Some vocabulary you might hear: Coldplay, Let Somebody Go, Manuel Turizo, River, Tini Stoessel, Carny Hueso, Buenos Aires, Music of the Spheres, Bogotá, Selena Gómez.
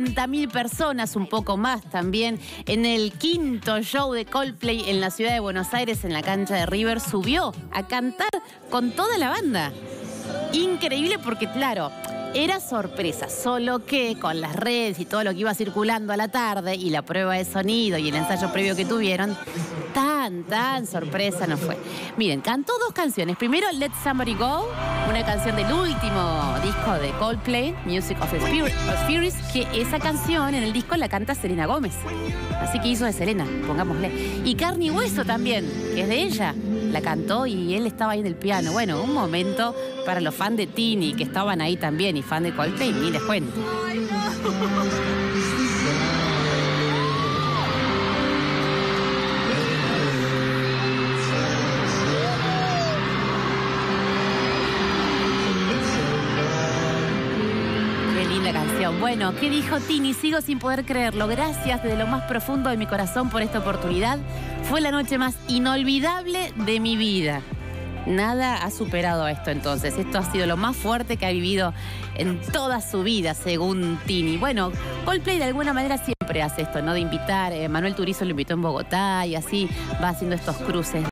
60.000 personas, un poco más también, en el quinto show de Coldplay en la ciudad de Buenos Aires, en la cancha de River, subió a cantar con toda la banda. Increíble porque, claro, era sorpresa, solo que con las redes y todo lo que iba circulando a la tarde y la prueba de sonido y el ensayo previo que tuvieron, tan sorpresa no fue. Miren, cantó dos canciones. Primero, Let Somebody Go, una canción del último disco de Coldplay, Music of the Spheres, que esa canción en el disco la canta Selena Gómez. Así que hizo de Selena, pongámosle. Y Carny Hueso también, que es de ella. La cantó y él estaba ahí en el piano. Bueno, un momento para los fans de Tini, que estaban ahí también, y fan de Coldplay, ni les cuento. ¡Ay, no! Bueno, ¿qué dijo Tini? Sigo sin poder creerlo. Gracias desde lo más profundo de mi corazón por esta oportunidad. Fue la noche más inolvidable de mi vida. Nada ha superado esto entonces. Esto ha sido lo más fuerte que ha vivido en toda su vida, según Tini. Bueno, Coldplay de alguna manera siempre hace esto, ¿no? De invitar. Manuel Turizo lo invitó en Bogotá y así va haciendo estos cruces.